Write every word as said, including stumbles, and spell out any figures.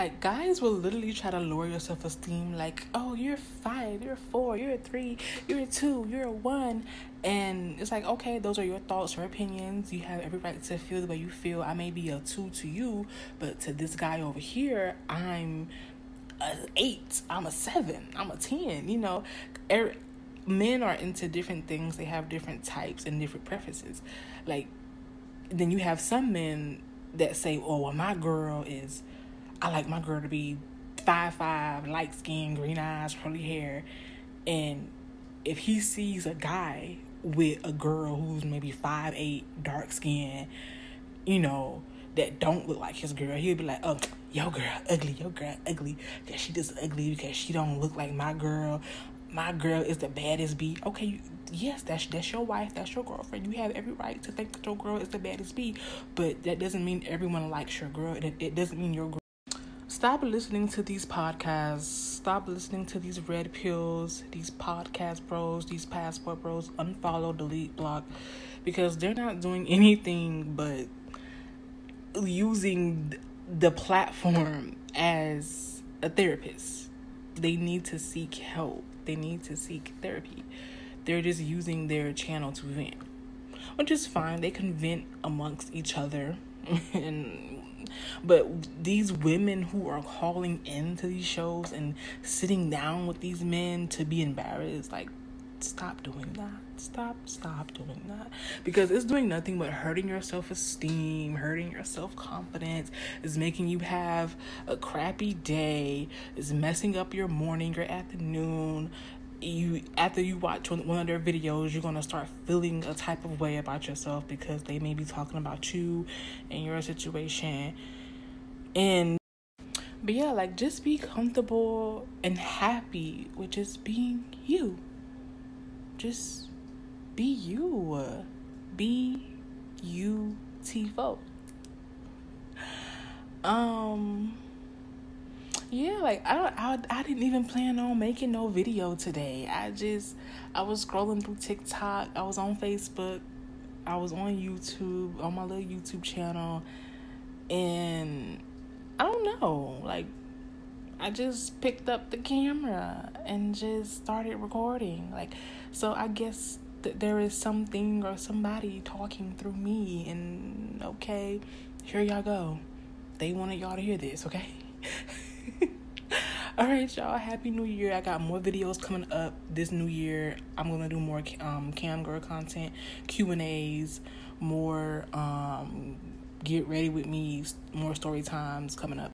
Like, guys will literally try to lower your self-esteem. Like, oh, you're five, you're four, you're three, you're two, you're one. And it's like, okay, those are your thoughts or opinions. You have every right to feel the way you feel. I may be a two to you, but to this guy over here, I'm an eight, I'm a seven, I'm a ten, you know. Er- men are into different things. They have different types and different preferences. Like, then you have some men that say, oh, well, my girl is... I like my girl to be five five, light skin, green eyes, curly hair. And if he sees a guy with a girl who's maybe five eight, dark skin, you know, that don't look like his girl, he'll be like, oh, yo girl ugly, yo girl ugly, because she just ugly, because she don't look like my girl. My girl is the baddest bee. Okay, you, yes, that's that's your wife, that's your girlfriend. You have every right to think that your girl is the baddest bee, but that doesn't mean everyone likes your girl. It, it doesn't mean your girl. Stop listening to these podcasts. Stop listening to these red pills, these podcast bros, these passport bros. Unfollow, delete, block, because they're not doing anything but using the platform as a therapist. They need to seek help. They need to seek therapy. They're just using their channel to vent, which is fine. They can vent amongst each other. and But these women who are calling into these shows and sitting down with these men to be embarrassed, like, stop doing that. Stop, stop doing that. Because it's doing nothing but hurting your self-esteem, hurting your self-confidence. It's making you have a crappy day. It's messing up your morning, your afternoon. You after you watch one of their videos, you're going to start feeling a type of way about yourself because they may be talking about you and your situation. And but yeah, like, just be comfortable and happy with just being you. Just be you. Be you, T-Fo. Um... Yeah, like, I don't, I, I didn't even plan on making no video today. I just, I was scrolling through TikTok. I was on Facebook. I was on YouTube, on my little YouTube channel. And I don't know. Like, I just picked up the camera and just started recording. Like, so I guess that there is something or somebody talking through me. And, okay, here y'all go. They wanted y'all to hear this, okay? All right, y'all, happy new year. I got more videos coming up this new year. I'm gonna do more um cam girl content, Q and A's, more um get ready with me, more story times coming up.